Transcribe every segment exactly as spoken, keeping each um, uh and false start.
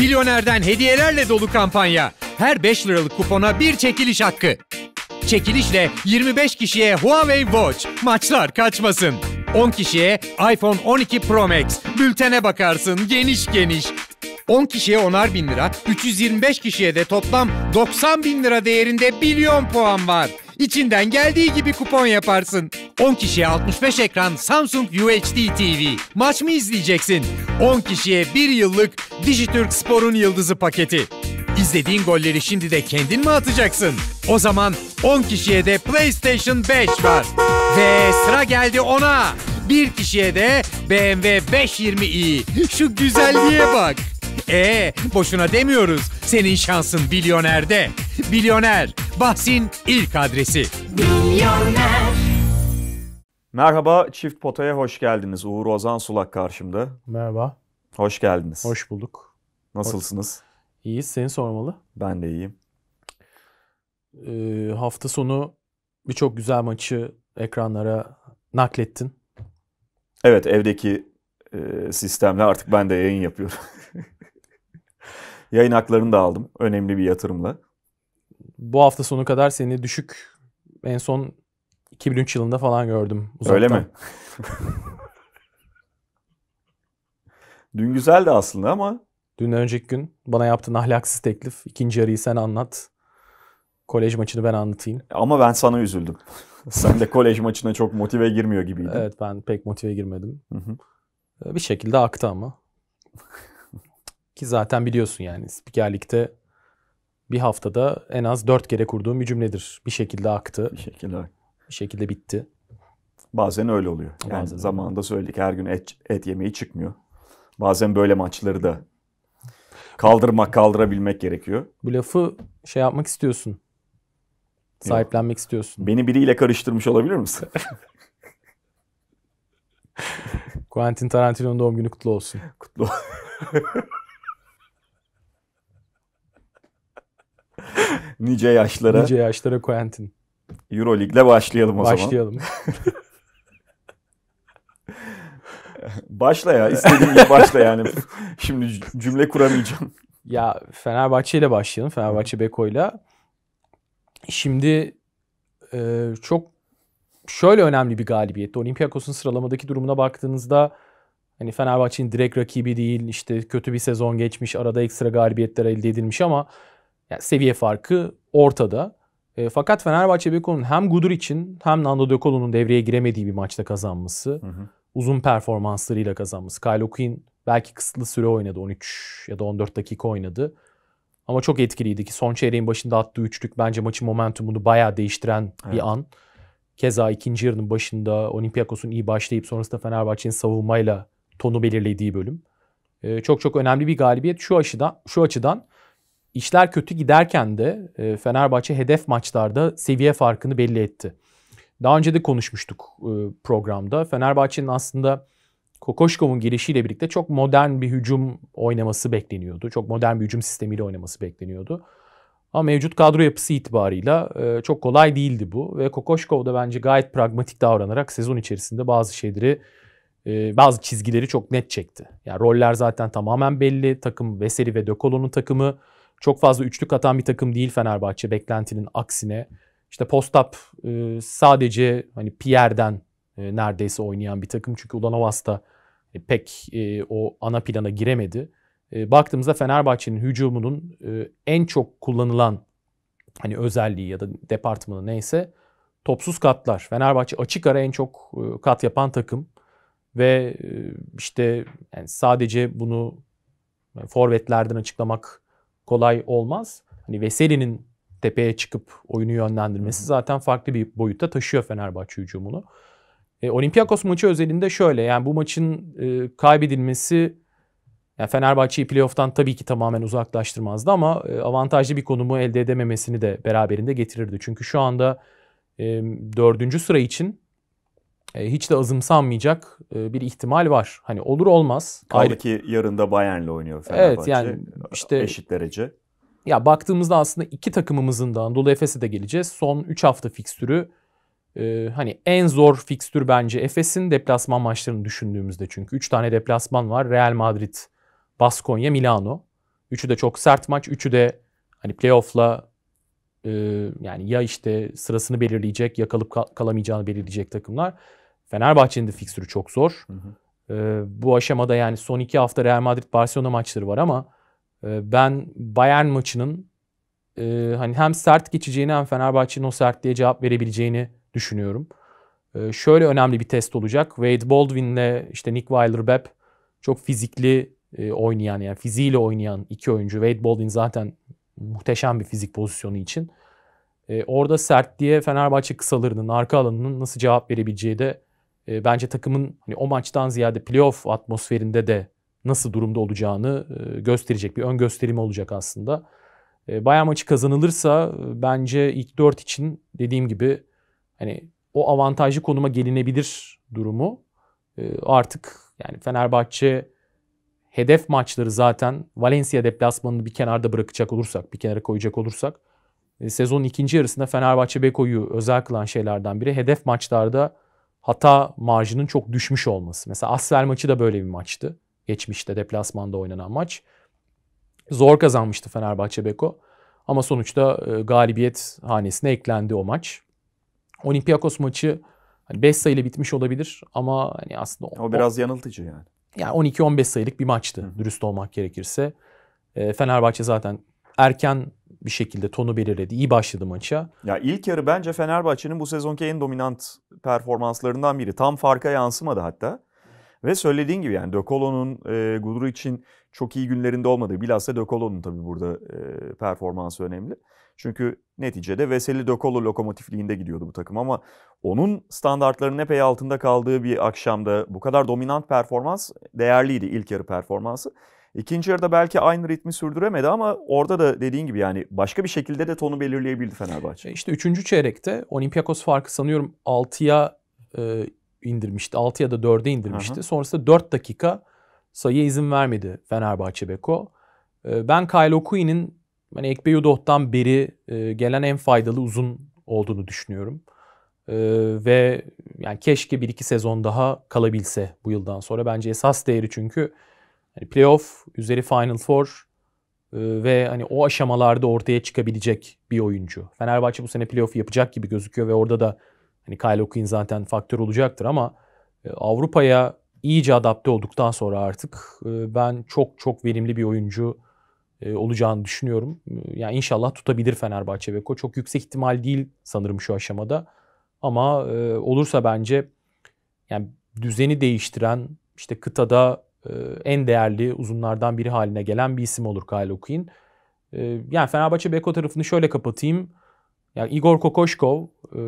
Bilyoner'den hediyelerle dolu kampanya. Her beş liralık kupona bir çekiliş hakkı. Çekilişle yirmi beş kişiye Huawei Watch. Maçlar kaçmasın. on kişiye iPhone on iki Pro Max. Bültene bakarsın geniş geniş. on kişiye onar bin lira, üç yüz yirmi beş kişiye de toplam doksan bin lira değerinde milyon puan var. İçinden geldiği gibi kupon yaparsın. on kişiye altmış beş ekran Samsung U H D T V. Maç mı izleyeceksin? on kişiye bir yıllık Dijitürk Spor'un yıldızı paketi. İzlediğin golleri şimdi de kendin mi atacaksın? O zaman on kişiye de PlayStation beş var. Ve sıra geldi ona. bir kişiye de B M W beş yüz yirmi i. Şu güzelliğe bak. Ee, boşuna demiyoruz. Senin şansın Bilyoner'de. Bilyoner, bahsin ilk adresi. Bilyoner. Merhaba, Çift Pota'ya hoş geldiniz. Uğur Ozan Sulak karşımda. Merhaba. Hoş geldiniz. Hoş bulduk. Nasılsınız? Hoş. İyiyiz, seni sormalı. Ben de iyiyim. Ee, hafta sonu birçok güzel maçı ekranlara naklettin. Evet, evdeki e, sistemle artık ben de yayın yapıyorum. Yayın haklarını da aldım. Önemli bir yatırımla. Bu hafta sonu kadar seni düşük en son iki bin üç yılında falan gördüm. Uzaktan. Öyle mi? Dün güzeldi aslında ama. Dün önceki gün bana yaptığın ahlaksız teklif. İkinci yarıyı sen anlat. Kolej maçını ben anlatayım. Ama ben sana üzüldüm. Sen de kolej maçına çok motive girmiyor gibiydin. Evet, ben pek motive girmedim. Hı hı. Bir şekilde aktı ama. Ki zaten biliyorsun yani spikerlikte bir haftada en az dört kere kurduğum bir cümledir. Bir şekilde aktı. Bir şekilde aktı. Bir şekilde bitti. Bazen öyle oluyor. Yani bazen zamanında söyledik, her gün et, et yemeği çıkmıyor. Bazen böyle maçları da kaldırmak, kaldırabilmek gerekiyor. Bu lafı şey yapmak istiyorsun. Sahiplenmek Yok. istiyorsun. Beni biriyle karıştırmış olabilir misin? Quentin Tarantino'nun doğum günü kutlu olsun. Kutlu olsun. Nice yaşlara. Nice yaşlara Quentin. Euroleague'le başlayalım o başlayalım. zaman. Başlayalım. Başla ya. İstediğin gibi başla yani. Şimdi cümle kuramayacağım. Ya Fenerbahçe ile başlayalım. Fenerbahçe Beko ile. Şimdi e, çok şöyle önemli bir galibiyette. Olympiakos'un sıralamadaki durumuna baktığınızda hani Fenerbahçe'nin direkt rakibi değil, işte kötü bir sezon geçmiş, arada ekstra galibiyetler elde edilmiş ama yani seviye farkı ortada. E, fakat Fenerbahçe Beko'nun hem Gudur için hem Nando De Colo'nun devreye giremediği bir maçta kazanması, hı hı. uzun performanslarıyla kazanması. Kyle O'Quinn belki kısıtlı süre oynadı, on üç ya da on dört dakika oynadı. Ama çok etkiliydi ki son çeyreğin başında attığı üçlük bence maçın momentumunu bayağı değiştiren evet. bir an. Keza ikinci yarının başında Olympiakos'un iyi başlayıp sonrasında Fenerbahçe'nin savunmayla tonu belirlediği bölüm. Ee, çok çok önemli bir galibiyet şu açıdan. Şu açıdan işler kötü giderken de e, Fenerbahçe hedef maçlarda seviye farkını belli etti. Daha önce de konuşmuştuk e, programda. Fenerbahçe'nin aslında Kokoškov'un girişiyle birlikte çok modern bir hücum oynaması bekleniyordu. Çok modern bir hücum sistemiyle oynaması bekleniyordu. Ama mevcut kadro yapısı itibarıyla e, çok kolay değildi bu. Ve Kokoškov da bence gayet pragmatik davranarak sezon içerisinde bazı şeyleri, e, bazı çizgileri çok net çekti. Yani roller zaten tamamen belli. Takım Veseli ve De Colo'nun takımı. Çok fazla üçlük atan bir takım değil Fenerbahçe, beklentinin aksine. İşte post-up e, sadece hani Pierre'den e, neredeyse oynayan bir takım. Çünkü Ulanovas da e, pek e, o ana plana giremedi. E, baktığımızda Fenerbahçe'nin hücumunun e, en çok kullanılan hani özelliği ya da departmanı neyse topsuz katlar. Fenerbahçe açık ara en çok e, kat yapan takım ve e, işte yani sadece bunu yani forvetlerden açıklamak kolay olmaz. Hani Veseli'nin tepeye çıkıp oyunu yönlendirmesi Hı-hı. zaten farklı bir boyutta taşıyor Fenerbahçe hücumunu. E, Olympiakos maçı özelinde şöyle, yani bu maçın e, kaybedilmesi yani Fenerbahçe'yi playoff'tan tabii ki tamamen uzaklaştırmazdı ama e, avantajlı bir konumu elde edememesini de beraberinde getirirdi. Çünkü şu anda e, dördüncü sıra için e, hiç de azımsanmayacak e, bir ihtimal var. Hani olur olmaz. Kaldı ki yarın da Bayern'le oynuyor Fenerbahçe. Evet, yani işte eşit derece. Ya baktığımızda aslında iki takımımızın da, Anadolu Efes'e de geleceğiz. Son üç hafta fikstürü e, hani en zor fikstür bence Efes'in deplasman maçlarını düşündüğümüzde. Çünkü üç tane deplasman var. Real Madrid, Baskonya, Milano. Üçü de çok sert maç. Üçü de hani playoff'la e, yani ya işte sırasını belirleyecek ya kalıp kal kalamayacağını belirleyecek takımlar. Fenerbahçe'nin de fikstürü çok zor. Hı hı. E, bu aşamada yani son iki hafta Real Madrid Barcelona maçları var ama e, ben Bayern maçının e, hani hem sert geçeceğini hem Fenerbahçe'nin o sertliğe cevap verebileceğini düşünüyorum. E, şöyle önemli bir test olacak. Wade Baldwin'le işte Nick Weilerbeb çok fizikli e, oynayan yani fiziğiyle oynayan iki oyuncu. Wade Baldwin zaten muhteşem bir fizik pozisyonu için. E, orada sertliğe Fenerbahçe kısalarının, arka alanının nasıl cevap verebileceği de e, bence takımın hani o maçtan ziyade playoff atmosferinde de nasıl durumda olacağını e, gösterecek. Bir ön gösterimi olacak aslında. E, Bayern maçı kazanılırsa e, bence ilk dört için dediğim gibi hani o avantajlı konuma gelinebilir durumu e, artık yani Fenerbahçe hedef maçları zaten Valencia deplasmanını bir kenarda bırakacak olursak, bir kenara koyacak olursak sezonun ikinci yarısında Fenerbahçe Beko'yu özel kılan şeylerden biri hedef maçlarda hata marjının çok düşmüş olması. Mesela Asfer maçı da böyle bir maçtı. Geçmişte deplasmanda oynanan maç. Zor kazanmıştı Fenerbahçe Beko ama sonuçta galibiyet hanesine eklendi o maç. Olympiakos maçı beş sayıyla bitmiş olabilir ama hani aslında o, o biraz yanıltıcı yani. Yani on iki on beş sayılık bir maçtı. Hı. Dürüst olmak gerekirse. E, Fenerbahçe zaten erken bir şekilde tonu belirledi. İyi başladı maça. Ya ilk yarı bence Fenerbahçe'nin bu sezonki en dominant performanslarından biri. Tam farka yansımadı hatta. Ve söylediğin gibi yani De Colo'nun e, Gudru için çok iyi günlerinde olmadığı. Bilhassa De Colo'nun tabii burada e, performansı önemli. Çünkü neticede Veseli De Colo lokomotifliğinde gidiyordu bu takım ama onun standartlarının epey altında kaldığı bir akşamda bu kadar dominant performans değerliydi ilk yarı performansı. İkinci yarıda belki aynı ritmi sürdüremedi ama orada da dediğin gibi yani başka bir şekilde de tonu belirleyebildi Fenerbahçe. İşte üçüncü çeyrekte Olympiakos farkı sanıyorum altıya e, indirmişti. altı ya da dörde indirmişti. Aha. Sonrasında dört dakika sayıya izin vermedi Fenerbahçe Beko. E, ben Kyle O'Quinn'in yani Ekpe-Udoh'tan beri e, gelen en faydalı uzun olduğunu düşünüyorum. E, ve yani keşke bir iki sezon daha kalabilse bu yıldan sonra. Bence esas değeri çünkü hani playoff üzeri Final Four e, ve hani o aşamalarda ortaya çıkabilecek bir oyuncu. Fenerbahçe bu sene playoff yapacak gibi gözüküyor ve orada da hani Kyle O'Quinn zaten faktör olacaktır ama e, Avrupa'ya iyice adapte olduktan sonra artık e, ben çok çok verimli bir oyuncu olacağını düşünüyorum. Yani inşallah tutabilir Fenerbahçe Beko. Çok yüksek ihtimal değil sanırım şu aşamada. Ama e, olursa bence yani düzeni değiştiren işte kıtada e, en değerli uzunlardan biri haline gelen bir isim olur Kyle O'Quinn. E, yani Fenerbahçe Beko tarafını şöyle kapatayım. Yani Igor Kokoškov e,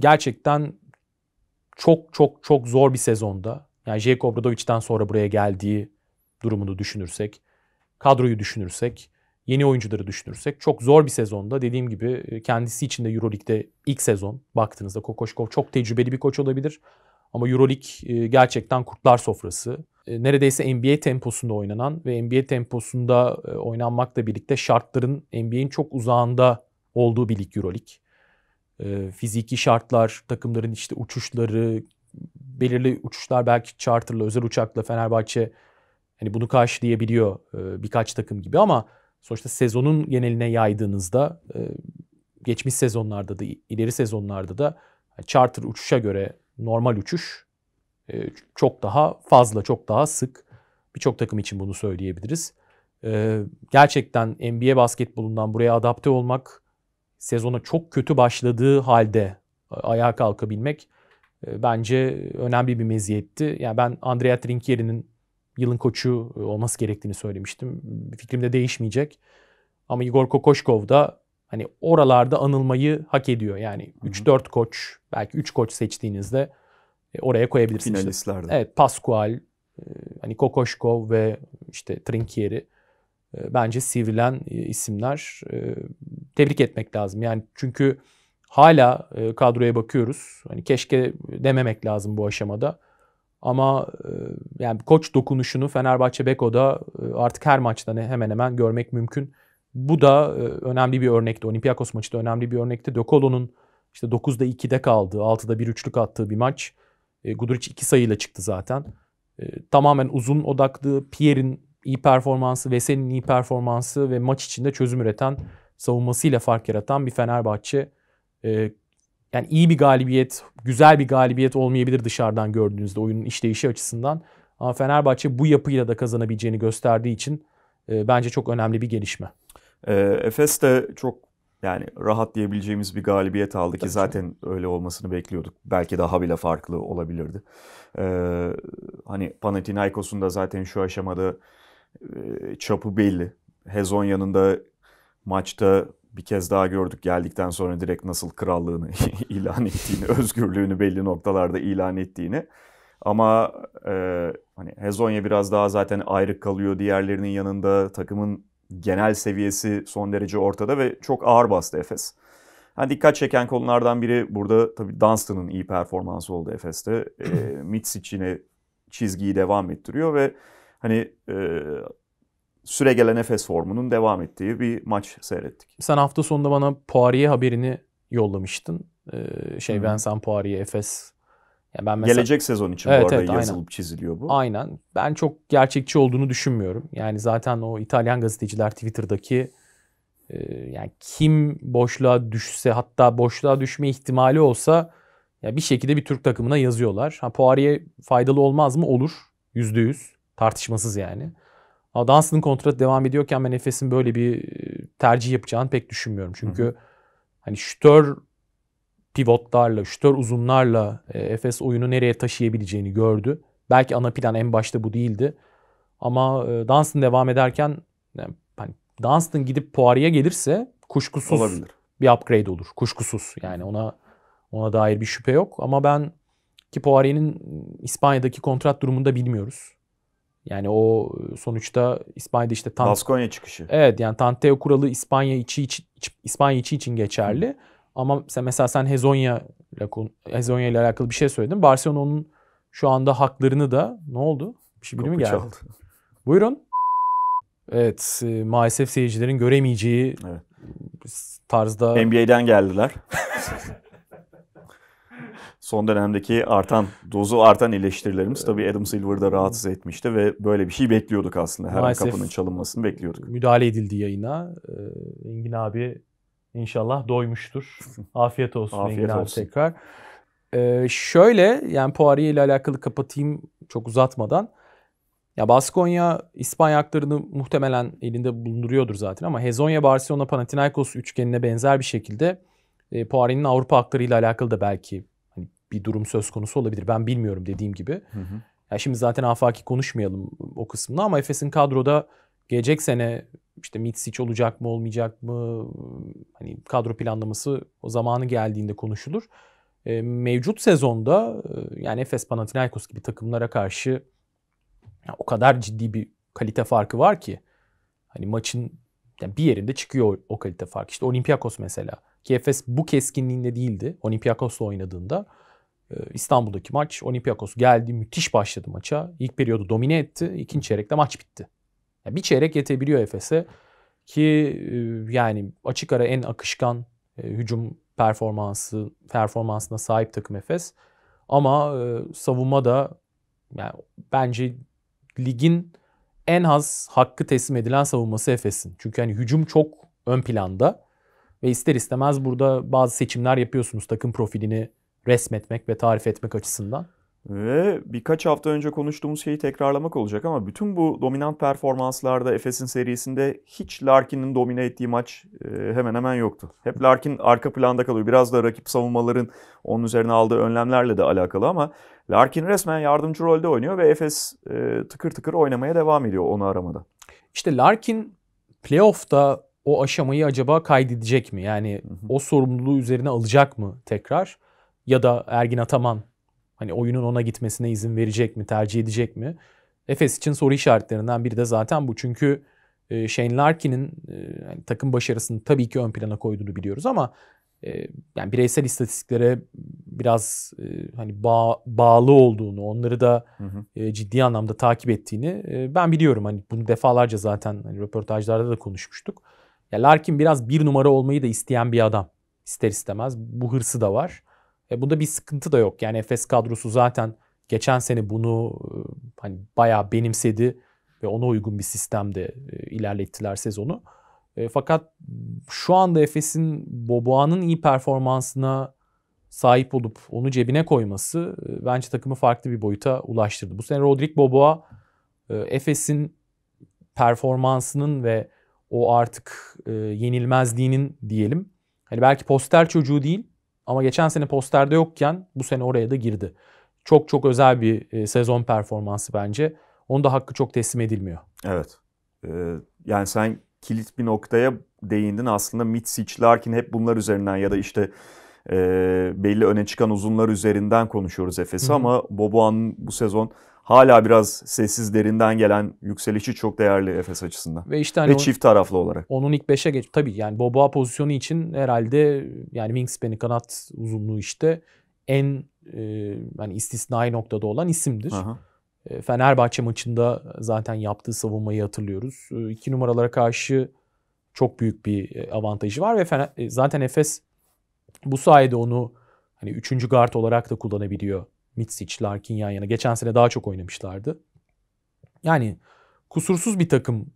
gerçekten çok çok çok zor bir sezonda. Yani Željko Obradovic'den sonra buraya geldiği durumunu düşünürsek, kadroyu düşünürsek, yeni oyuncuları düşünürsek çok zor bir sezonda. Dediğim gibi kendisi için de Euroleague'de ilk sezon baktığınızda Kokoškov çok tecrübeli bir koç olabilir. Ama Euroleague gerçekten kurtlar sofrası. Neredeyse N B A temposunda oynanan ve N B A temposunda oynanmakla birlikte şartların N B A'in çok uzağında olduğu bir lig Euroleague. Fiziki şartlar, takımların işte uçuşları, belirli uçuşlar belki charterla, özel uçakla Fenerbahçe hani bunu karşılayabiliyor birkaç takım gibi ama sonuçta sezonun geneline yaydığınızda geçmiş sezonlarda da ileri sezonlarda da charter uçuşa göre normal uçuş çok daha fazla, çok daha sık. Birçok takım için bunu söyleyebiliriz. Gerçekten N B A basketbolundan buraya adapte olmak, sezona çok kötü başladığı halde ayağa kalkabilmek bence önemli bir meziyetti. Yani ben Andrea Trinchieri'nin yılın koçu olması gerektiğini söylemiştim. Fikrim de değişmeyecek. Ama Igor Kokoškov da hani oralarda anılmayı hak ediyor. Yani üç dört koç, belki üç koç seçtiğinizde e, oraya koyabilirsiniz. Finalistlerde. İşte. Evet, Pascual, e, hani Kokoškov ve işte Trinchieri e, bence sivrilen e, isimler. E, tebrik etmek lazım. Yani çünkü hala e, kadroya bakıyoruz. Hani keşke dememek lazım bu aşamada. Ama yani koç dokunuşunu Fenerbahçe Beko'da artık her maçta hemen hemen görmek mümkün. Bu da önemli bir örnekti. Olympiakos maçı da önemli bir örnekti. De Colo'nun işte dokuzda ikide kaldığı, altıda bir üçlük attığı bir maç. Gudurić iki sayıyla çıktı zaten. Tamamen uzun odaklı. Pierre'in iyi performansı, Veseli'nin iyi performansı ve maç içinde çözüm üreten, savunmasıyla fark yaratan bir Fenerbahçe. Ee, yani iyi bir galibiyet, güzel bir galibiyet olmayabilir dışarıdan gördüğünüzde oyunun işleyişi açısından. Ama Fenerbahçe bu yapıyla da kazanabileceğini gösterdiği için e, bence çok önemli bir gelişme. E, Efes de çok yani rahat diyebileceğimiz bir galibiyet aldı ki zaten öyle olmasını bekliyorduk. Belki daha bile farklı olabilirdi. E, hani Panathinaikos'un da zaten şu aşamada e, çapı belli. Hezonya'nın da maçta bir kez daha gördük geldikten sonra direkt nasıl krallığını ilan ettiğini, özgürlüğünü belli noktalarda ilan ettiğini. Ama e, hani Hezonya biraz daha zaten ayrık kalıyor diğerlerinin yanında. Takımın genel seviyesi son derece ortada ve çok ağır bastı Efes. Yani dikkat çeken konulardan biri burada tabii Dunstan'ın iyi performansı oldu Efes'te. E, Micić yine çizgiyi devam ettiriyor ve hani e, süre gelen Efes formunun devam ettiği bir maç seyrettik. Sen hafta sonunda bana Poirier haberini yollamıştın. Ee, şey hmm. ben sen Poirier Efes. Yani ben mesela... Gelecek sezon için evet, bu arada evet, yazılıp aynen. çiziliyor bu. Aynen. Ben çok gerçekçi olduğunu düşünmüyorum. Yani zaten o İtalyan gazeteciler Twitter'daki e, yani kim boşluğa düşse, hatta boşluğa düşme ihtimali olsa ya bir şekilde bir Türk takımına yazıyorlar. Ha, Poirier faydalı olmaz mı? Olur. Yüzde yüz. Tartışmasız yani. Ama Dunstan'ın kontratı devam ediyorken ben Efes'in böyle bir tercih yapacağını pek düşünmüyorum. Çünkü Hı-hı. hani şütör pivotlarla, şütör uzunlarla Efes oyunu nereye taşıyabileceğini gördü. Belki ana plan en başta bu değildi. Ama Dunstan devam ederken yani Dunstan gidip Poirier'e gelirse kuşkusuz olabilir. Bir upgrade olur. Kuşkusuz. Yani ona ona dair bir şüphe yok. Ama ben ki Poirier'in İspanya'daki kontrat durumunu da bilmiyoruz. Yani o sonuçta İspanya'da işte Tant- Baskonya çıkışı. Evet yani Tanteo kuralı İspanya içi için İspanya içi için geçerli. Hı. Ama sen mesela sen Hezonya ile Hezonya ile alakalı bir şey söyledin. Barcelona'nın şu anda haklarını da ne oldu? Bir şey mi geldi? Buyurun. Evet, maalesef seyircilerin göremeyeceği evet. tarzda N B A'den geldiler. Son dönemdeki artan, dozu artan eleştirilerimiz tabii Adam Silver'da rahatsız etmişti ve böyle bir şey bekliyorduk aslında. Her maalesef kapının çalınmasını bekliyorduk. Müdahale edildi yayına. Engin abi inşallah doymuştur. Afiyet olsun Afiyet Engin olsun. Abi tekrar. Ee, şöyle yani Poirier ile alakalı kapatayım çok uzatmadan. Ya Baskonya İspanya haklarını muhtemelen elinde bulunduruyordur zaten ama Hezonya, Barcelona, Panathinaikos üçgenine benzer bir şekilde e, Poirier'in Avrupa haklarıyla alakalı da belki bir durum söz konusu olabilir. Ben bilmiyorum dediğim gibi. Hı hı. Ya şimdi zaten afaki konuşmayalım o kısmını ama Efes'in kadroda gelecek sene işte Micić olacak mı olmayacak mı hani kadro planlaması o zamanı geldiğinde konuşulur. E, mevcut sezonda yani Efes, Panathinaikos gibi takımlara karşı o kadar ciddi bir kalite farkı var ki hani maçın yani bir yerinde çıkıyor o, o kalite farkı. İşte Olympiakos mesela ki Efes bu keskinliğinde değildi Olympiakos'la oynadığında. İstanbul'daki maç Olympiakos geldi, müthiş başladı maça. İlk periyodu domine etti. İkinci çeyrekte maç bitti. Yani bir çeyrek yetebiliyor Efes'e ki yani açık ara en akışkan e, hücum performansı performansına sahip takım Efes. Ama e, savunma da yani bence ligin en az hakkı teslim edilen savunması Efes'in. Çünkü hani hücum çok ön planda ve ister istemez burada bazı seçimler yapıyorsunuz takım profilini resmetmek ve tarif etmek açısından. Ve birkaç hafta önce konuştuğumuz şeyi tekrarlamak olacak ama bütün bu dominant performanslarda Efes'in serisinde hiç Larkin'in domine ettiği maç hemen hemen yoktu. Hep Larkin arka planda kalıyor. Biraz da rakip savunmaların onun üzerine aldığı önlemlerle de alakalı ama Larkin resmen yardımcı rolde oynuyor ve Efes tıkır tıkır oynamaya devam ediyor onu aramada. İşte Larkin playoff'ta o aşamayı acaba kaydedecek mi? Yani hı hı. o sorumluluğu üzerine alacak mı tekrar? Ya da Ergin Ataman hani oyunun ona gitmesine izin verecek mi, tercih edecek mi? Efes için soru işaretlerinden biri de zaten bu. Çünkü e, Shane Larkin'in e, yani takım başarısını tabii ki ön plana koyduğunu biliyoruz ama e, yani bireysel istatistiklere biraz e, hani bağ, bağlı olduğunu, onları da hı hı. E, ciddi anlamda takip ettiğini e, ben biliyorum. Hani bunu defalarca zaten hani röportajlarda da konuşmuştuk. Ya Larkin biraz bir numara olmayı da isteyen bir adam. İster istemez bu hırsı da var. E bunda bir sıkıntı da yok. Yani Efes kadrosu zaten geçen sene bunu hani bayağı benimsedi ve ona uygun bir sistemde ilerlettiler sezonu. E, fakat şu anda Efes'in Boboğan'ın iyi performansına sahip olup onu cebine koyması e, bence takımı farklı bir boyuta ulaştırdı. Bu sene Rodrik Boboğa e, Efes'in performansının ve o artık e, yenilmezliğinin diyelim. Hani belki poster çocuğu değil ama geçen sene posterde yokken bu sene oraya da girdi. Çok çok özel bir e, sezon performansı bence. Onun da hakkı çok teslim edilmiyor. Evet. Ee, yani sen kilit bir noktaya değindin aslında. Micić, Larkin hep bunlar üzerinden ya da işte e, belli öne çıkan uzunlar üzerinden konuşuyoruz Efes'i ama Boboğan'ın bu sezon hala biraz sessiz derinden gelen yükselişi çok değerli Efes açısından. Ve, işte hani Ve onun, çift taraflı olarak. Onun ilk beşe geç. Tabii yani Boboğa pozisyonu için herhalde yani wingspan'i, kanat uzunluğu işte en e, hani istisnai noktada olan isimdir. Aha. Fenerbahçe maçında zaten yaptığı savunmayı hatırlıyoruz. İki numaralara karşı çok büyük bir avantajı var ve Fener, zaten Efes bu sayede onu hani üçüncü guard olarak da kullanabiliyor. Micić, Larkin yan yana. Geçen sene daha çok oynamışlardı. Yani kusursuz bir takım.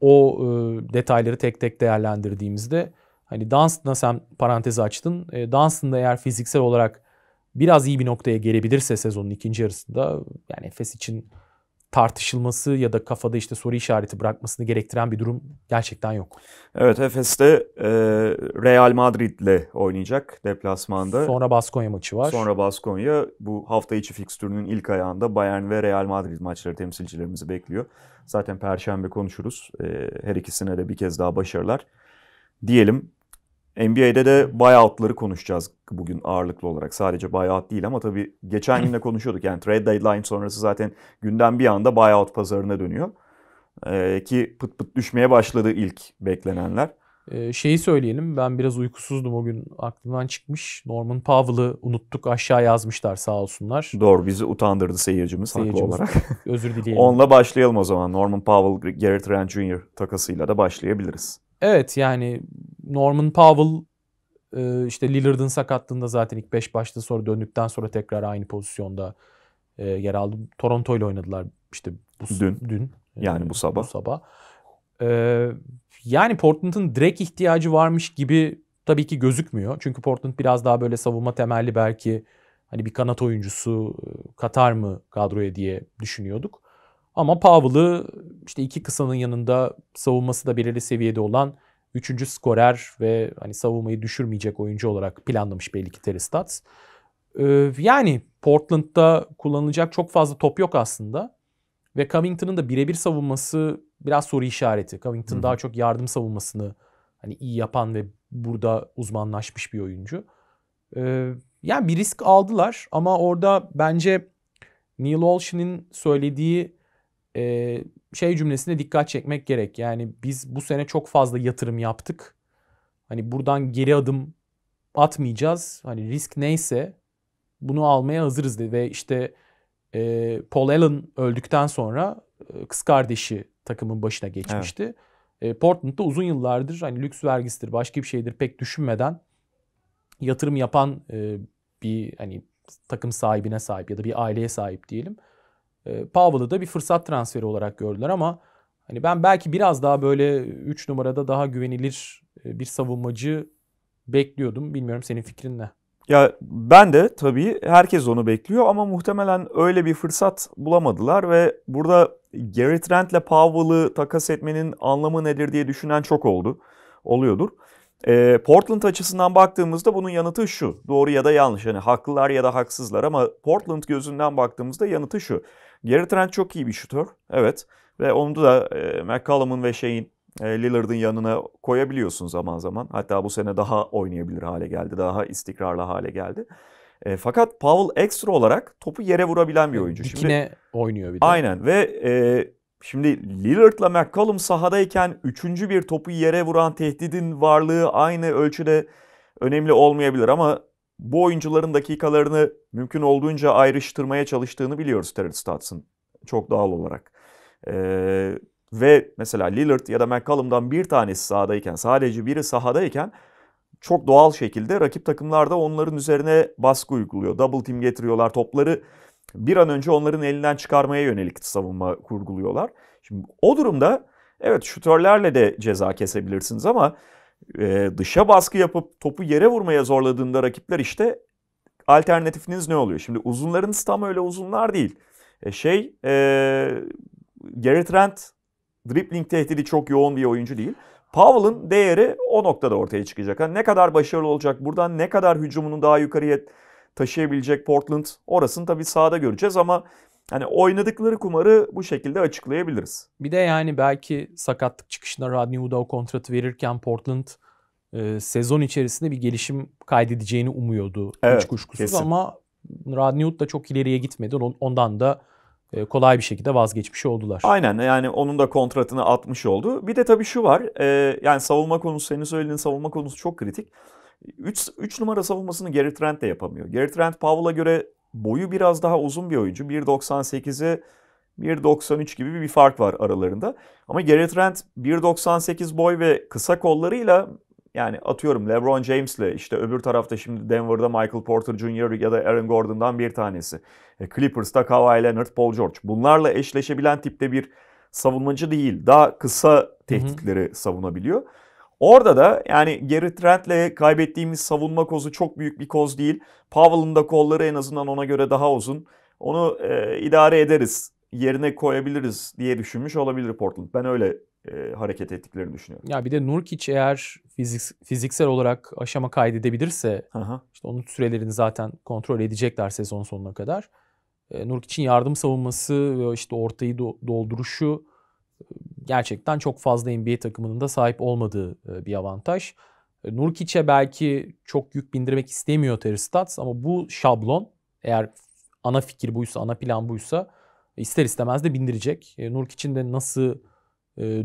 O e, detayları tek tek değerlendirdiğimizde hani Dunstan'a sen parantezi açtın. E, Dunstan'da eğer fiziksel olarak biraz iyi bir noktaya gelebilirse sezonun ikinci yarısında yani Efes için tartışılması ya da kafada işte soru işareti bırakmasını gerektiren bir durum gerçekten yok. Evet, Efes'te e, Real Madrid'le oynayacak deplasmanda. Sonra Baskonya maçı var. Sonra Baskonya, bu hafta içi fikstürünün ilk ayağında Bayern ve Real Madrid maçları temsilcilerimizi bekliyor. Zaten Perşembe konuşuruz. E, her ikisine de bir kez daha başarılar diyelim. N B A'de de buyout'ları konuşacağız bugün ağırlıklı olarak. Sadece buyout değil ama tabii geçen günde konuşuyorduk. Yani trade deadline sonrası zaten günden bir anda buyout pazarına dönüyor. Ee, ki pıt pıt düşmeye başladı ilk beklenenler. Ee, şeyi söyleyelim. Ben biraz uykusuzdum o gün. Aklımdan çıkmış. Norman Powell'ı unuttuk. Aşağı yazmışlar sağ olsunlar. Doğru. Bizi utandırdı seyircimiz, seyircimiz haklı olarak. Özür dileyelim. Onunla başlayalım o zaman. Norman Powell, Garrett Rand Junior takasıyla da başlayabiliriz. Evet yani Norman Powell işte Lillard'ın sakatlığında zaten ilk beş başta sonra döndükten sonra tekrar aynı pozisyonda yer aldı. Toronto ile oynadılar işte bu, dün. dün yani bu sabah. Bu sabah. Ee, yani Portland'ın direkt ihtiyacı varmış gibi tabii ki gözükmüyor. Çünkü Portland biraz daha böyle savunma temelli belki hani bir kanat oyuncusu katar mı kadroya diye düşünüyorduk. Ama Powell'ı işte iki kısanın yanında savunması da belirli seviyede olan üçüncü skorer ve hani savunmayı düşürmeyecek oyuncu olarak planlamış belli ki Terry Stotts. Ee, yani Portland'da kullanılacak çok fazla top yok aslında. Ve Covington'ın da birebir savunması biraz soru işareti. Covington Hı-hı. daha çok yardım savunmasını hani iyi yapan ve burada uzmanlaşmış bir oyuncu. Ee, yani bir risk aldılar ama orada bence Neil Olshin'in söylediği Ee, şey cümlesine dikkat çekmek gerek. Yani biz bu sene çok fazla yatırım yaptık. Hani buradan geri adım atmayacağız. Hani risk neyse bunu almaya hazırız dedi. Ve işte e, Paul Allen öldükten sonra e, kız kardeşi takımın başına geçmişti. Evet. E, Portland'da uzun yıllardır hani lüks vergisidir, başka bir şeydir pek düşünmeden yatırım yapan e, bir hani takım sahibine sahip ya da bir aileye sahip diyelim. Powell'ı da bir fırsat transferi olarak gördüler ama hani ben belki biraz daha böyle üç numarada daha güvenilir bir savunmacı bekliyordum. Bilmiyorum, senin fikrin ne? Ya ben de tabii herkes onu bekliyor ama muhtemelen öyle bir fırsat bulamadılar ve burada Garrett Rand'le Powell'ı takas etmenin anlamı nedir diye düşünen çok oldu. Oluyordur. E, Portland açısından baktığımızda bunun yanıtı şu. Doğru ya da yanlış. Hani haklılar ya da haksızlar ama Portland gözünden baktığımızda yanıtı şu. Garrett Rand çok iyi bir şutör. Evet. Ve onu da e, McCollum'un ve şeyin e, Lillard'ın yanına koyabiliyorsun zaman zaman. Hatta bu sene daha oynayabilir hale geldi. Daha istikrarlı hale geldi. E, fakat Powell ekstra olarak topu yere vurabilen bir oyuncu. Dikine şimdi, oynuyor bir de. Aynen ve e, şimdi Lillard'la McCollum sahadayken üçüncü bir topu yere vuran tehdidin varlığı aynı ölçüde önemli olmayabilir ama bu oyuncuların dakikalarını mümkün olduğunca ayrıştırmaya çalıştığını biliyoruz Terry Stotts'ın çok doğal olarak. Ee, ve mesela Lillard ya da McCollum'dan bir tanesi sahadayken, sadece biri sahadayken çok doğal şekilde rakip takımlarda onların üzerine baskı uyguluyor. Double team getiriyorlar, topları bir an önce onların elinden çıkarmaya yönelik savunma kurguluyorlar. Şimdi o durumda evet şutörlerle de ceza kesebilirsiniz ama e, dışa baskı yapıp topu yere vurmaya zorladığında rakipler işte alternatifiniz ne oluyor? Şimdi uzunlarınız tam öyle uzunlar değil. E, şey e, Garrett Rand dribbling tehdidi çok yoğun bir oyuncu değil. Powell'ın değeri o noktada ortaya çıkacak. Yani ne kadar başarılı olacak, buradan ne kadar hücumunu daha yukarıya taşıyabilecek Portland, orasını tabii sahada göreceğiz ama hani oynadıkları kumarı bu şekilde açıklayabiliriz. Bir de yani belki sakatlık çıkışına Rodney Hood'a kontratı verirken Portland e, sezon içerisinde bir gelişim kaydedeceğini umuyordu. Evet, hiç kuşkusuz kesin. Ama Rodney Hood da çok ileriye gitmedi. Ondan da kolay bir şekilde vazgeçmiş oldular. Aynen, yani onun da kontratını atmış oldu. Bir de tabii şu var, e, yani savunma konusu, senin söylediğin savunma konusu çok kritik. üç numara savunmasını Garrett Rand de yapamıyor. Garrett Rand Powell'a göre boyu biraz daha uzun bir oyuncu. bir doksan sekize bir doksan üç gibi bir fark var aralarında. Ama Garrett Rand bir doksan sekiz boy ve kısa kollarıyla, yani atıyorum LeBron James'le, işte öbür tarafta şimdi Denver'da Michael Porter Junior ya da Aaron Gordon'dan bir tanesi. Clippers'ta Kawhi Leonard, Paul George. Bunlarla eşleşebilen tipte bir savunmacı değil. Daha kısa tehditleri Hı-hı. savunabiliyor. Orada da yani Garrett Rand'le kaybettiğimiz savunma kozu çok büyük bir koz değil. Powell'ın da kolları en azından ona göre daha uzun. Onu e, idare ederiz, yerine koyabiliriz diye düşünmüş olabilir Portland. Ben öyle E, hareket ettiklerini düşünüyorum. Ya bir de Nurkic eğer fizik, fiziksel olarak aşama kaydedebilirse, aha, işte onun sürelerini zaten kontrol edecekler sezon sonuna kadar. E, Nurkic'in yardım savunması ve işte ortayı do dolduruşu gerçekten çok fazla N B A takımının da sahip olmadığı e, bir avantaj. E, Nurkic'e belki çok yük bindirmek istemiyor Terry Stotts ama bu şablon, eğer ana fikir buysa, ana plan buysa ister istemez de bindirecek. E, Nurkic'in de nasıl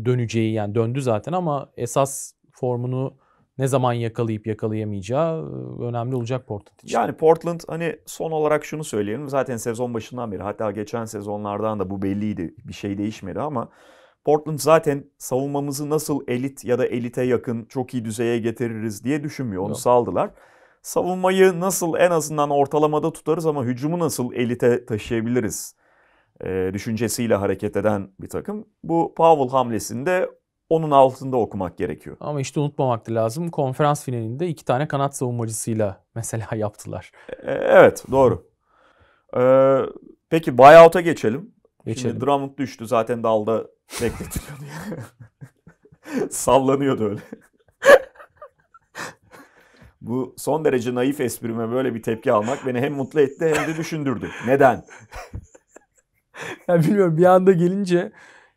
döneceği, yani döndü zaten ama esas formunu ne zaman yakalayıp yakalayamayacağı önemli olacak Portland için. Yani Portland, hani son olarak şunu söyleyelim, zaten sezon başından beri, hatta geçen sezonlardan da bu belliydi, bir şey değişmedi ama Portland zaten savunmamızı nasıl elit ya da elite yakın çok iyi düzeye getiririz diye düşünmüyor. Onu Yok. saldılar. Savunmayı nasıl en azından ortalamada tutarız ama hücumu nasıl elite taşıyabiliriz düşüncesiyle hareket eden bir takım. Bu Powell hamlesinde onun altında okumak gerekiyor. Ama işte unutmamak lazım, konferans finalinde iki tane kanat savunmacısıyla mesela yaptılar. Evet, doğru. Ee, peki buyout'a geçelim. geçelim. Şimdi Drummond düştü zaten, dalda bekletiliyordu. Sallanıyordu öyle. Bu son derece naif esprime böyle bir tepki almak beni hem mutlu etti hem de düşündürdü. Neden? Yani bilmiyorum, bir anda gelince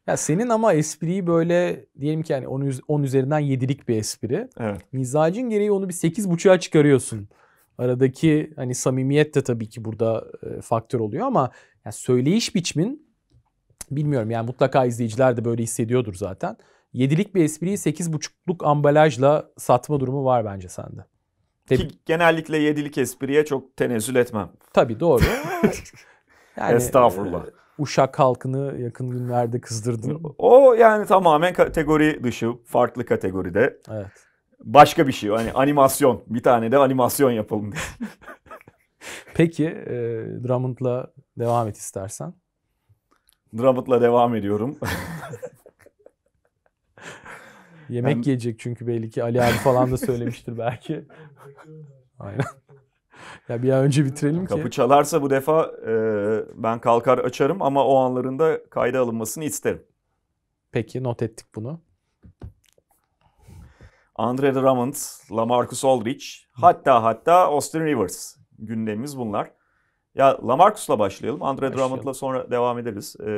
ya senin ama espriyi böyle diyelim ki yani on üzerinden yedilik bir espri. Evet. Mizacın gereği onu bir sekiz buçuğa çıkarıyorsun. Aradaki hani samimiyet de tabii ki burada e, faktör oluyor ama yani söyleyiş biçimin, bilmiyorum yani mutlaka izleyiciler de böyle hissediyordur zaten. yedilik bir espriyi sekiz buçukluk ambalajla satma durumu var bence sende. Tabii. Ki genellikle yedilik espriye çok tenezzül etmem. Tabii, doğru. Yani, estağfurullah. E, Uşak halkını yakın günlerde kızdırdın. O yani tamamen kategori dışı, farklı kategoride. Evet. Başka bir şey, hani animasyon. Bir tane de animasyon yapalım diye. Peki e, Drummond'la devam et istersen. Drummond'la devam ediyorum. Yemek yani... yiyecek çünkü belli ki. Ali abi falan da söylemiştir belki. Aynen. Ya bir an önce bitirelim. Kapı ki. Kapı çalarsa bu defa e, ben kalkar açarım ama o anlarında kayda alınmasını isterim. Peki, not ettik bunu. Andre Drummond, LaMarcus Aldridge, hatta hatta Austin Rivers. Gündemimiz bunlar. Ya LaMarcus'la başlayalım. Andre başlayalım. Drummond'la sonra devam ederiz. E,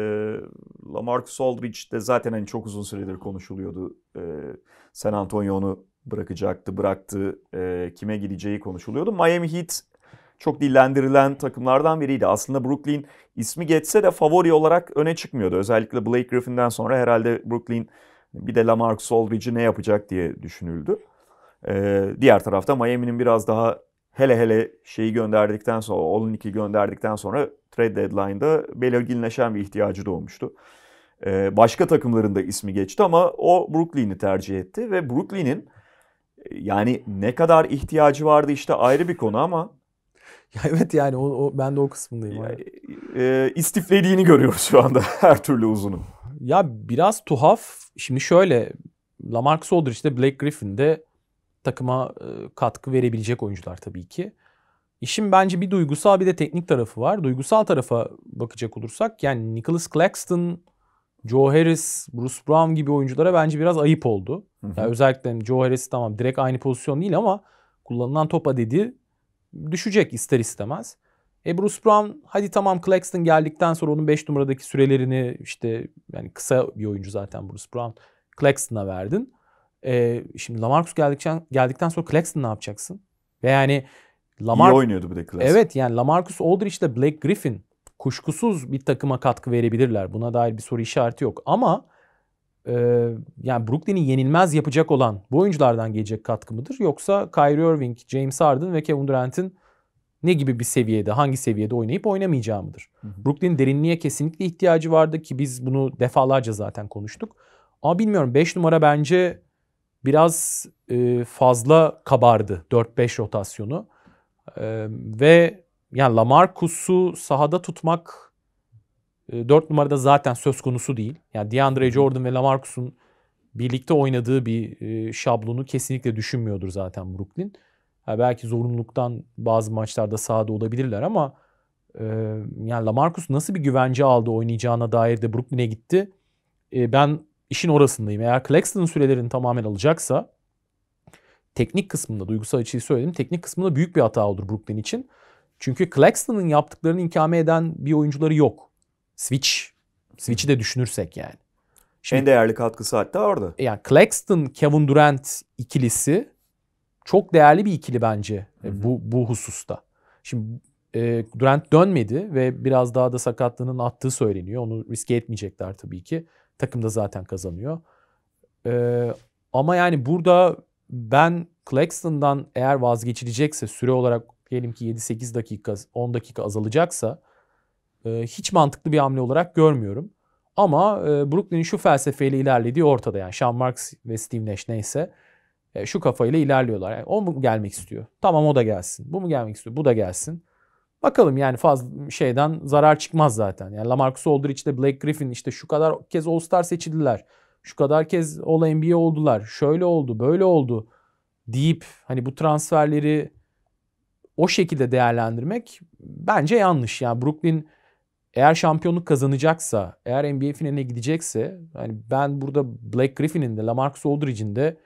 LaMarcus Aldridge de zaten hani çok uzun süredir konuşuluyordu. E, San Antonio'nu bırakacaktı, bıraktı, e, kime gideceği konuşuluyordu. Miami Heat çok dillendirilen takımlardan biriydi. Aslında Brooklyn ismi geçse de favori olarak öne çıkmıyordu. Özellikle Blake Griffin'den sonra herhalde Brooklyn bir de LaMarcus Aldridge'i ne yapacak diye düşünüldü. E, diğer tarafta Miami'nin biraz daha, hele hele şeyi gönderdikten sonra, on ikiyi gönderdikten sonra trade deadline'da belirginleşen bir ihtiyacı doğmuştu. E, başka takımların da ismi geçti ama o Brooklyn'i tercih etti ve Brooklyn'in yani ne kadar ihtiyacı vardı işte ayrı bir konu ama Ya evet yani o, o, ben de o kısmındayım. Ya, e, istiflediğini görüyoruz şu anda her türlü uzunu. Ya biraz tuhaf. Şimdi şöyle, LaMarcus Aldridge'de, Blake Griffin'de takıma katkı verebilecek oyuncular tabii ki. İşin bence bir duygusal bir de teknik tarafı var. Duygusal tarafa bakacak olursak yani Nicholas Claxton, Joe Harris, Bruce Brown gibi oyunculara bence biraz ayıp oldu. Hı hı. Yani özellikle Joe Harris tamam direkt aynı pozisyon değil ama kullanılan topa dedi düşecek ister istemez. E Bruce Brown hadi tamam Claxton geldikten sonra onun beş numaradaki sürelerini işte yani kısa bir oyuncu zaten Bruce Brown, Claxton'a verdin. E, şimdi LaMarcus geldikten, geldikten sonra Claxton ne yapacaksın? Ve yani Lamar... İyi oynuyordu bir de Claxton. Evet yani LaMarcus Aldridge ile Blake Griffin kuşkusuz bir takıma katkı verebilirler. Buna dair bir soru işareti yok. Ama e, yani Brooklyn'i yenilmez yapacak olan bu oyunculardan gelecek katkı mıdır? Yoksa Kyrie Irving, James Harden ve Kevin Durant'in ne gibi bir seviyede, hangi seviyede oynayıp oynamayacağı mıdır? Brooklyn'in derinliğe kesinlikle ihtiyacı vardı ki biz bunu defalarca zaten konuştuk. Ama bilmiyorum, beş numara bence biraz e, fazla kabardı dört beş rotasyonu. E, ve yani LaMarcus'u sahada tutmak e, dört numarada zaten söz konusu değil. Yani DeAndre Jordan ve LaMarcus'un birlikte oynadığı bir e, şablonu kesinlikle düşünmüyordur zaten Brooklyn. Yani belki zorunluluktan bazı maçlarda sahada olabilirler ama e, yani LaMarcus nasıl bir güvence aldı oynayacağına dair de Brooklyn'e gitti. E, ben işin orasındayım. Eğer Claxton'ın sürelerini tamamen alacaksa teknik kısmında, duygusal açıyı söyledim, teknik kısmında büyük bir hata olur Brooklyn için. Çünkü Claxton'ın yaptıklarını ikame eden bir oyuncuları yok. Switch. Switch'i de düşünürsek yani. Şimdi, en değerli katkısı hatta orada. Yani Claxton, Kevin Durant ikilisi çok değerli bir ikili bence Hı-hı. bu bu hususta. Şimdi e, Durant dönmedi ve biraz daha da sakatlığının attığı söyleniyor. Onu riske etmeyecekler tabii ki. Takım da zaten kazanıyor. E, ama yani burada ben Claxton'dan eğer vazgeçilecekse süre olarak diyelim ki yedi sekiz dakika, on dakika azalacaksa e, hiç mantıklı bir hamle olarak görmüyorum. Ama e, Brooklyn'in şu felsefeyle ilerlediği ortada. Yani Sean Marks ve Steve Nash neyse e, şu kafayla ilerliyorlar. Yani o mu gelmek istiyor? Tamam o da gelsin. Bu mu gelmek istiyor? Bu da gelsin. Bakalım yani fazla şeyden zarar çıkmaz zaten. Yani LaMarcus Aldridge'de Blake Griffin işte şu kadar kez All-Star seçildiler. Şu kadar kez All N B A oldular. Şöyle oldu, böyle oldu deyip hani bu transferleri o şekilde değerlendirmek bence yanlış. Yani Brooklyn eğer şampiyonluk kazanacaksa, eğer N B A finaline gidecekse hani ben burada Blake Griffin'in de LaMarcus Aldridge'in de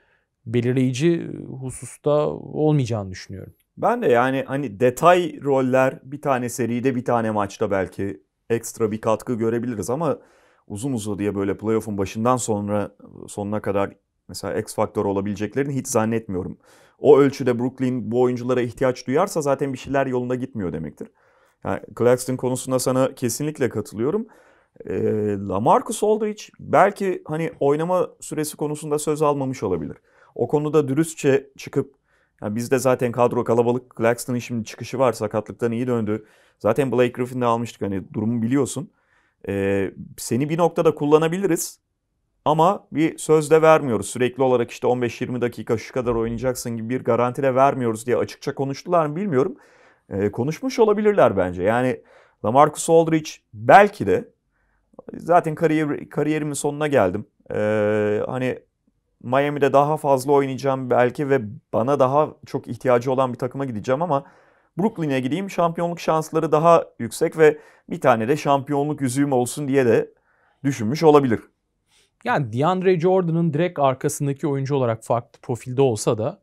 belirleyici hususta olmayacağını düşünüyorum. Ben de yani hani detay roller bir tane seride bir tane maçta belki ekstra bir katkı görebiliriz ama uzun uzun diye böyle playoff'un başından sonra sonuna kadar mesela X faktör olabileceklerini hiç zannetmiyorum. O ölçüde Brooklyn bu oyunculara ihtiyaç duyarsa zaten bir şeyler yolunda gitmiyor demektir. Yani Claxton konusunda sana kesinlikle katılıyorum. E, LaMarcus Aldridge belki hani oynama süresi konusunda söz almamış olabilir. O konuda dürüstçe çıkıp yani bizde zaten kadro kalabalık. Claxton'ın şimdi çıkışı var. Sakatlıktan iyi döndü. Zaten Blake Griffin'de almıştık. Hani durumu biliyorsun. Ee, seni bir noktada kullanabiliriz. Ama bir söz de vermiyoruz. Sürekli olarak işte on beş yirmi dakika şu kadar oynayacaksın gibi bir garanti de vermiyoruz diye açıkça konuştular mı bilmiyorum. Ee, konuşmuş olabilirler bence. Yani LaMarcus Aldridge belki de zaten kariyer, kariyerimin sonuna geldim. Ee, hani Miami'de daha fazla oynayacağım belki ve bana daha çok ihtiyacı olan bir takıma gideceğim ama Brooklyn'e gideyim, şampiyonluk şansları daha yüksek ve bir tane de şampiyonluk yüzüğüm olsun diye de düşünmüş olabilir. Yani DeAndre Jordan'ın direkt arkasındaki oyuncu olarak farklı profilde olsa da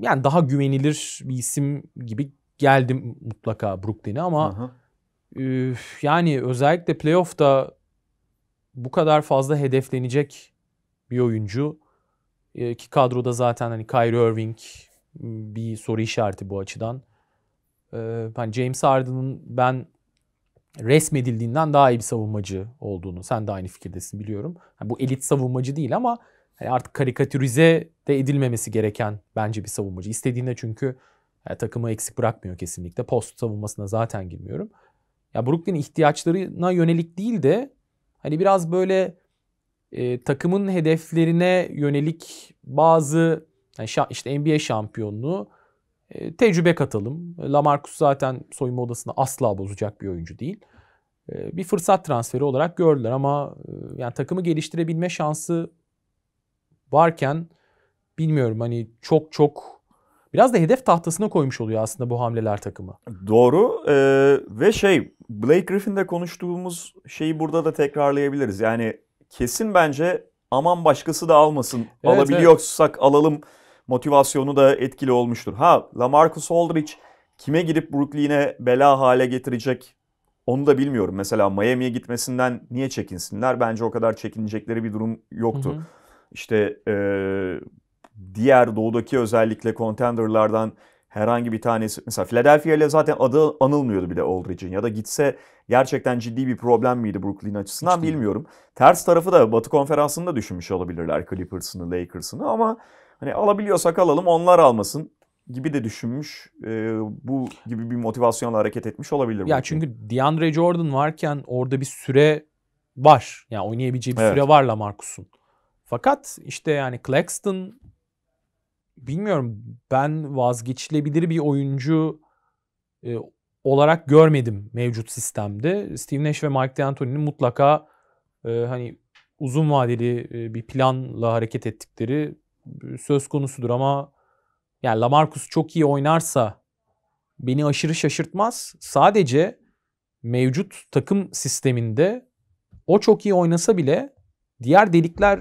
yani daha güvenilir bir isim gibi geldim mutlaka Brooklyn'e ama üf, yani özellikle playoff'ta bu kadar fazla hedeflenecek bir oyuncu ee, ki kadroda zaten hani Kyrie Irving bir soru işareti bu açıdan. Ee, hani James Harden'ın ben resmedildiğinden daha iyi bir savunmacı olduğunu, sen de aynı fikirdesin biliyorum. Yani bu elit savunmacı değil ama hani artık karikatürize de edilmemesi gereken bence bir savunmacı. İstediğinde çünkü yani takımı eksik bırakmıyor kesinlikle. Post savunmasına zaten girmiyorum. Ya Brooklyn'in ihtiyaçlarına yönelik değil de hani biraz böyle E, takımın hedeflerine yönelik bazı yani şa- işte N B A şampiyonluğu E, tecrübe katalım. LaMarcus zaten soyunma odasını asla bozacak bir oyuncu değil. E, bir fırsat transferi olarak gördüler ama e, yani takımı geliştirebilme şansı varken bilmiyorum hani çok çok biraz da hedef tahtasına koymuş oluyor aslında bu hamleler takımı. Doğru e, ve şey Blake Griffin'de konuştuğumuz şeyi burada da tekrarlayabiliriz. Yani kesin bence aman başkası da almasın. Evet, alabiliyorsak evet. alalım motivasyonu da etkili olmuştur. Ha LaMarcus Aldridge kime gidip Brooklyn'e bela hale getirecek onu da bilmiyorum. Mesela Miami'ye gitmesinden niye çekinsinler? Bence o kadar çekinecekleri bir durum yoktu. Hı hı. İşte e, diğer doğudaki özellikle contenderlardan herhangi bir tanesi. Mesela Philadelphia ile zaten adı anılmıyordu bile Aldridge'in. Ya da gitse gerçekten ciddi bir problem miydi Brooklyn açısından hiç bilmiyorum. Değil. Ters tarafı da Batı Konferansı'nda düşünmüş olabilirler Clippers'ını, Lakers'ını ama hani alabiliyorsak alalım onlar almasın gibi de düşünmüş. E, bu gibi bir motivasyonla hareket etmiş olabilir. Ya Brooklyn. Çünkü DeAndre Jordan varken orada bir süre var. Yani oynayabileceği bir evet. süre var LaMarcus'un. Fakat işte yani Claxton bilmiyorum ben vazgeçilebilir bir oyuncu e, olarak görmedim mevcut sistemde. Steve Nash ve Mike D'Antoni'nin mutlaka e, hani uzun vadeli e, bir planla hareket ettikleri söz konusudur ama yani LaMarcus çok iyi oynarsa beni aşırı şaşırtmaz. Sadece mevcut takım sisteminde o çok iyi oynasa bile diğer delikler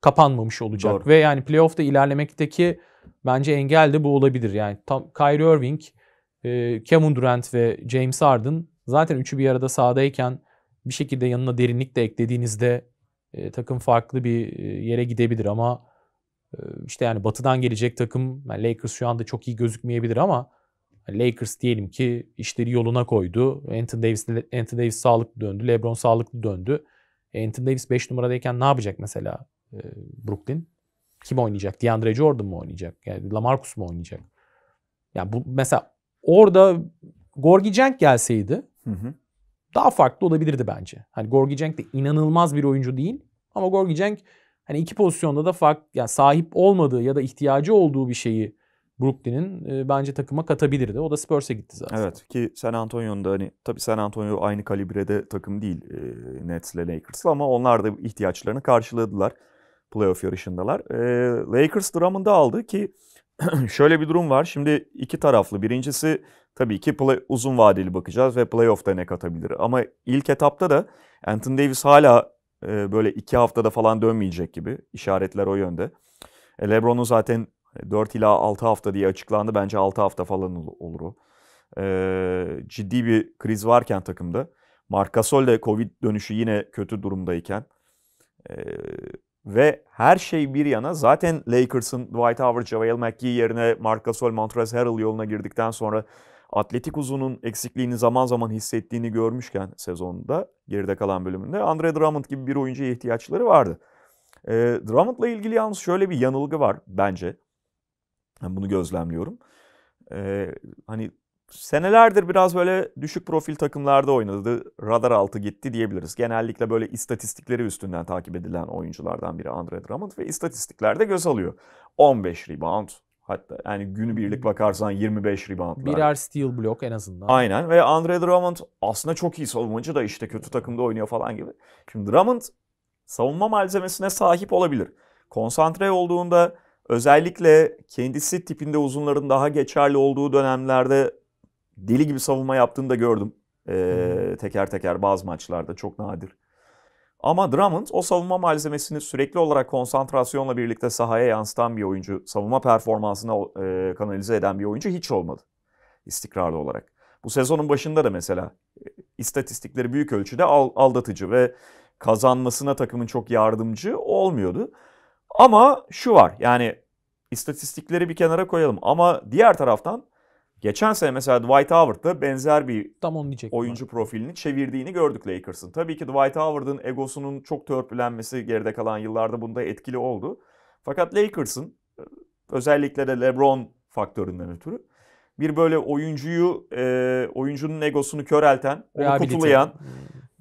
kapanmamış olacak. Doğru. Ve yani playoff'ta ilerlemekteki bence engel de bu olabilir. Yani tam Kyrie Irving, e, Kevin Durant ve James Harden zaten üçü bir arada sahadayken bir şekilde yanına derinlik de eklediğinizde e, takım farklı bir yere gidebilir ama e, işte yani batıdan gelecek takım yani Lakers şu anda çok iyi gözükmeyebilir ama yani Lakers diyelim ki işleri yoluna koydu. Anthony Davis, Anthony Davis sağlıklı döndü. LeBron sağlıklı döndü. Anthony Davis beş numaradayken ne yapacak mesela? Brooklyn kim oynayacak? DeAndre Jordan mu oynayacak? Yani LaMarcus mu oynayacak? Yani bu mesela orada Gorgijeng gelseydi hı hı. daha farklı olabilirdi bence. Hani Gorgijeng de inanılmaz bir oyuncu değil ama Gorgijeng hani iki pozisyonda da fark yani sahip olmadığı ya da ihtiyacı olduğu bir şeyi Brooklyn'in e, bence takıma katabilirdi. O da Spurs'e gitti zaten. Evet ki San Antonio'nda hani tabii San Antonio aynı kalibrede takım değil e, Nets'le Lakers'la ama onlar da ihtiyaçlarını karşıladılar. Playoff yarışındalar. E, Lakers Drummond'u aldı ki şöyle bir durum var. Şimdi iki taraflı. Birincisi tabii ki play, uzun vadeli bakacağız ve playoff'ta ne katabilir. Ama ilk etapta da Anthony Davis hala e, böyle iki haftada falan dönmeyecek gibi. İşaretler o yönde. E, LeBron'un zaten dört ila altı hafta diye açıklandı. Bence altı hafta falan olur o. E, ciddi bir kriz varken takımda. Marc Gasol de Covid dönüşü yine kötü durumdayken. Eee Ve her şey bir yana zaten Lakers'ın Dwight Howard, JaVale McGee yerine Marc Gasol, Montrezl Harrell yoluna girdikten sonra atletik uzunun eksikliğini zaman zaman hissettiğini görmüşken sezonda geride kalan bölümünde Andre Drummond gibi bir oyuncuya ihtiyaçları vardı. E, Drummond'la ilgili yalnız şöyle bir yanılgı var bence. Ben bunu gözlemliyorum. E, hani senelerdir biraz böyle düşük profil takımlarda oynadı. Radar altı gitti diyebiliriz. Genellikle böyle istatistikleri üstünden takip edilen oyunculardan biri Andre Drummond ve istatistiklerde göz alıyor. on beş rebound hatta yani günübirlik bakarsan yirmi beş reboundlar. Birer steal block en azından. Aynen ve Andre Drummond aslında çok iyi savunmacı da işte kötü takımda oynuyor falan gibi. Şimdi Drummond savunma malzemesine sahip olabilir. Konsantre olduğunda özellikle kendisi tipinde uzunların daha geçerli olduğu dönemlerde deli gibi savunma yaptığını da gördüm. Ee, hmm. Teker teker bazı maçlarda çok nadir. Ama Drummond o savunma malzemesini sürekli olarak konsantrasyonla birlikte sahaya yansıtan bir oyuncu, savunma performansına e, kanalize eden bir oyuncu hiç olmadı istikrarlı olarak. Bu sezonun başında da mesela e, istatistikleri büyük ölçüde aldatıcı ve kazanmasına takımın çok yardımcı olmuyordu. Ama şu var yani istatistikleri bir kenara koyalım ama diğer taraftan geçen sene mesela Dwight Howard'da benzer bir tam onu diyecektim oyuncu ben. Profilini çevirdiğini gördük Lakers'ın. Tabii ki Dwight Howard'ın egosunun çok törpülenmesi geride kalan yıllarda bunda etkili oldu. Fakat Lakers'ın özellikle de LeBron faktöründen ötürü bir böyle oyuncuyu, e, oyuncunun egosunu körelten, onu kutulayan,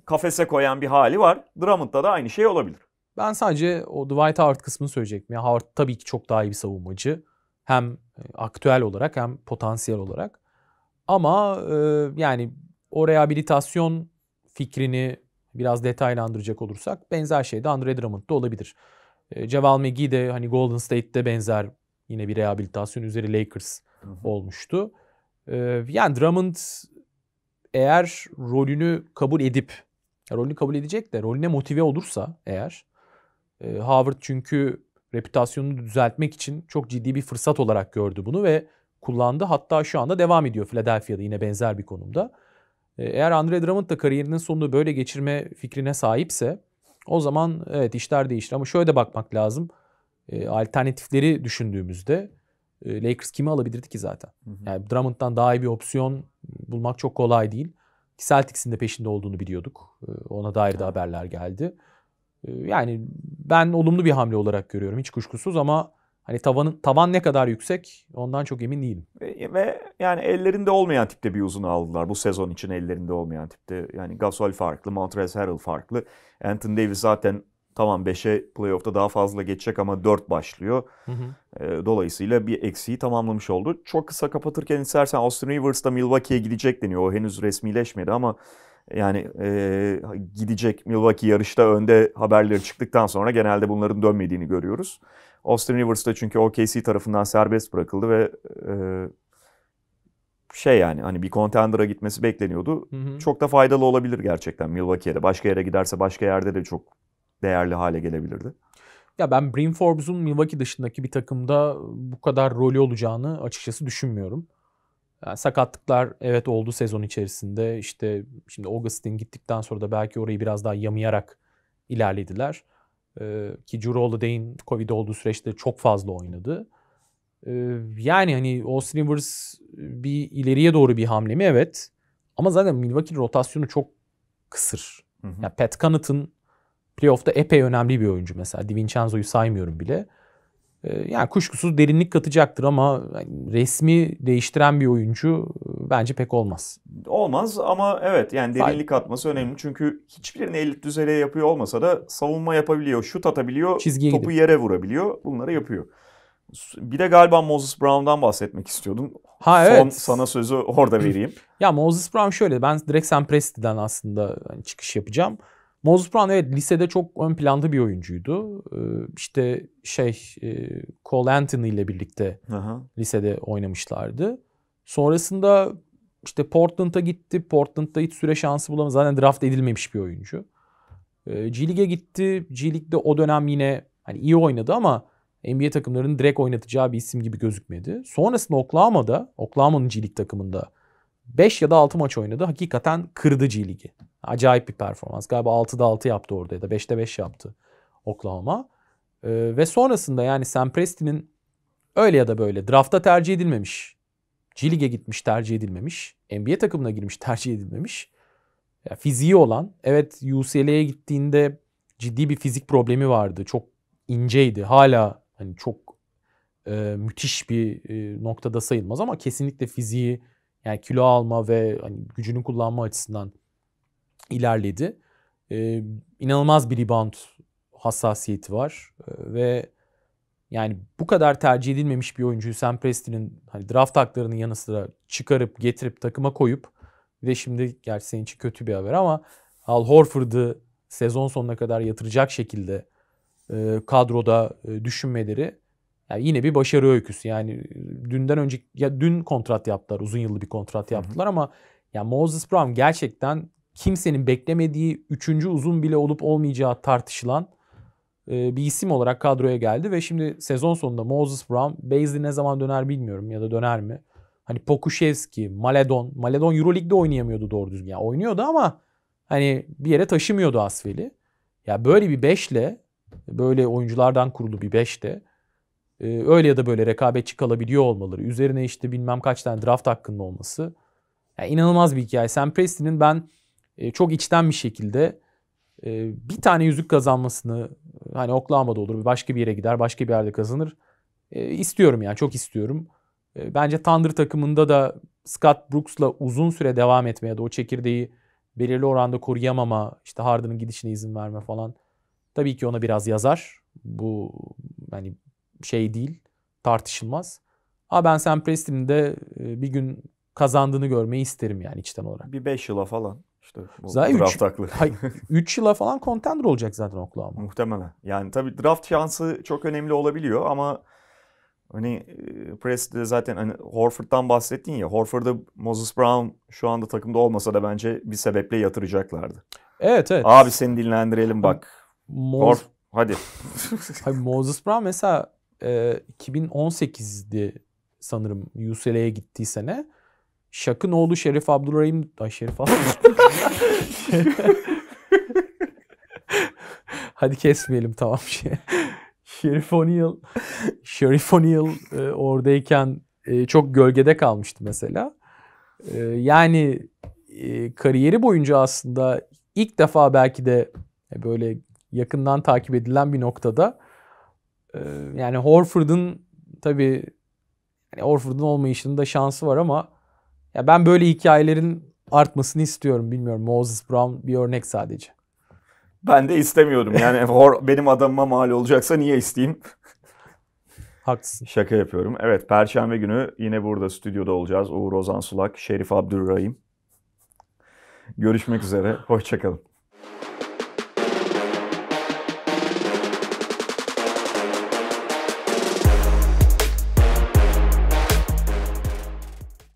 kafese koyan bir hali var. Drummond'da da aynı şey olabilir. Ben sadece o Dwight Howard kısmını söyleyecektim. Yani Howard tabii ki çok daha iyi bir savunmacı. Hem aktüel olarak hem potansiyel olarak. Ama e, yani o rehabilitasyon fikrini biraz detaylandıracak olursak benzer şey de Andre Drummond'da olabilir. E, Javel McGee de hani Golden State'de benzer yine bir rehabilitasyon üzeri Lakers hı hı. olmuştu. E, yani Drummond eğer rolünü kabul edip, rolünü kabul edecek de rolüne motive olursa eğer, e, Howard çünkü reputasyonunu düzeltmek için çok ciddi bir fırsat olarak gördü bunu ve kullandı. Hatta şu anda devam ediyor Philadelphia'da yine benzer bir konumda. Eğer Andre Drummond da kariyerinin sonunu böyle geçirme fikrine sahipse o zaman evet işler değişir. Ama şöyle de bakmak lazım. E, alternatifleri düşündüğümüzde e, Lakers kimi alabilirdi ki zaten? Hı hı. Yani Drummond'dan daha iyi bir opsiyon bulmak çok kolay değil. Celtics'in de peşinde olduğunu biliyorduk. E, ona dair de haberler geldi. E, yani ben olumlu bir hamle olarak görüyorum hiç kuşkusuz ama hani tavanın, tavan ne kadar yüksek ondan çok emin değilim. Ve, ve yani ellerinde olmayan tipte bir uzun aldılar. Bu sezon için ellerinde olmayan tipte. Yani Gasol farklı, Montrezl Harrell farklı. Anthony Davis zaten tamam beşe playoff'ta daha fazla geçecek ama dört başlıyor. Hı hı. Dolayısıyla bir eksiği tamamlamış oldu. Çok kısa kapatırken istersen Austin Rivers da Milwaukee'ye gidecek deniyor. O henüz resmileşmedi ama yani e, gidecek. Milwaukee yarışta önde haberleri çıktıktan sonra genelde bunların dönmediğini görüyoruz. Austin Rivers da çünkü O K C tarafından serbest bırakıldı ve e, şey yani hani bir contender'a gitmesi bekleniyordu. Hı hı. Çok da faydalı olabilir gerçekten Milwaukee'de. Başka yere giderse başka yerde de çok değerli hale gelebilirdi. Ya ben Bryn Forbes'un Milwaukee dışındaki bir takımda bu kadar rolü olacağını açıkçası düşünmüyorum. Yani sakatlıklar evet oldu sezon içerisinde. İşte şimdi Augustin gittikten sonra da belki orayı biraz daha yamayarak ilerlediler. Ki Jrue Holiday'in Covid olduğu süreçte çok fazla oynadı. Yani hani Austin Rivers bir ileriye doğru bir hamle mi? Evet. Ama zaten Milwaukee rotasyonu çok kısır. Hı hı. Yani Pat Connaughton playoff'ta epey önemli bir oyuncu mesela. DiVincenzo'yu saymıyorum bile. Yani kuşkusuz derinlik katacaktır ama resmi değiştiren bir oyuncu bence pek olmaz. Olmaz ama evet yani derinlik katması önemli. Çünkü hiçbirini elit düzeye yapıyor olmasa da savunma yapabiliyor, şut atabiliyor, çizgiye topu gidip yere vurabiliyor. Bunları yapıyor. Bir de galiba Moses Brown'dan bahsetmek istiyordum. Ha, evet. Son sana sözü orada vereyim. Ya Moses Brown şöyle, ben direkt Sam Presti'den aslında çıkış yapacağım. Moses Brown evet lisede çok ön planda bir oyuncuydu. Ee, işte şey e, Cole Anthony ile birlikte aha, lisede oynamışlardı. Sonrasında işte Portland'a gitti. Portland'da hiç süre şansı bulamadı. Zaten draft edilmemiş bir oyuncu. Ee, G League'e gitti. G League'de o dönem yine hani iyi oynadı ama N B A takımlarının direkt oynatacağı bir isim gibi gözükmedi. Sonrasında Oklahoma'da, Oklahoma'nın G League takımında beş ya da altı maç oynadı. Hakikaten kırdı G League'i. Acayip bir performans. Galiba altıda altı yaptı orada ya da beşte beş yaptı Oklahoma. Ee, ve sonrasında yani Sam Presti'nin öyle ya da böyle drafta tercih edilmemiş, G League'e gitmiş tercih edilmemiş, N B A takımına girmiş tercih edilmemiş. Ya, fiziği olan, evet U C L A'ya gittiğinde ciddi bir fizik problemi vardı. Çok inceydi. Hala hani çok e, müthiş bir e, noktada sayılmaz ama kesinlikle fiziği, yani kilo alma ve hani gücünü kullanma açısından ilerledi. Ee, inanılmaz bir rebound hassasiyeti var. Ee, ve yani bu kadar tercih edilmemiş bir oyuncuyu Sam Presti'nin hani draft haklarının yanı sıra çıkarıp getirip takıma koyup ve şimdi gerçi senin için kötü bir haber ama Al Horford'u sezon sonuna kadar yatıracak şekilde e, kadroda e, düşünmeleri yani yine bir başarı öyküsü. Yani dünden önce ya dün kontrat yaptılar. Uzun yıllı bir kontrat yaptılar hı hı. ama ya yani Moses Brown gerçekten kimsenin beklemediği üçüncü uzun bile olup olmayacağı tartışılan e, bir isim olarak kadroya geldi ve şimdi sezon sonunda Moses Brown, Bazley ne zaman döner bilmiyorum ya da döner mi? Hani Pokuševski, Maledon, Maledon Euroleague'de oynayamıyordu doğru düzgün. Yani oynuyordu ama hani bir yere taşımıyordu asfeli. Ya yani böyle bir beşle, böyle oyunculardan kurulu bir beşle e, öyle ya da böyle rekabetçi kalabiliyor olmaları, üzerine işte bilmem kaç tane draft hakkının olması. Yani inanılmaz bir hikaye. Sam Presti'nin ben çok içten bir şekilde bir tane yüzük kazanmasını, hani Oklahoma'da olur, başka bir yere gider, başka bir yerde kazanır. İstiyorum yani, çok istiyorum. Bence Thunder takımında da Scott Brooks'la uzun süre devam etmeye de o çekirdeği belirli oranda koruyamama, işte Harden'ın gidişine izin verme falan. Tabii ki ona biraz yazar. Bu hani şey değil, tartışılmaz. Ha ben Sam Presti'nin de bir gün kazandığını görmeyi isterim yani içten olarak. Bir beş yıla falan. İşte zaten üç yıla falan contender olacak zaten Oklahoma. Muhtemelen. Yani tabii draft şansı çok önemli olabiliyor ama hani Presti'de zaten hani Horford'dan bahsettin ya. Horford'da Moses Brown şu anda takımda olmasa da bence bir sebeple yatıracaklardı. Evet evet. Abi seni dinlendirelim bak. Mos Hadi. Hayır, Moses Brown mesela e, iki bin on sekiz'di sanırım U C L A'ya gittiği sene. Şak'ın oğlu Şerif Abdurrahim... Ay Şerif Abdurrahim... Hadi kesmeyelim tamam. Şerif O'Neal... Şerif O'Neal e, oradayken e, çok gölgede kalmıştı mesela. E, yani e, kariyeri boyunca aslında ilk defa belki de e, böyle... yakından takip edilen bir noktada yani Horford'un tabii yani Horford'un olmayışının da şansı var ama ya ben böyle hikayelerin artmasını istiyorum. Bilmiyorum, Moses Brown bir örnek sadece. Ben de istemiyorum yani benim adamıma mal olacaksa niye isteyeyim? Haklısın. Şaka yapıyorum. Evet, Perşembe günü yine burada stüdyoda olacağız. Uğur Ozan Sulak, Şerif Abdurrahim. Görüşmek üzere. Hoşçakalın.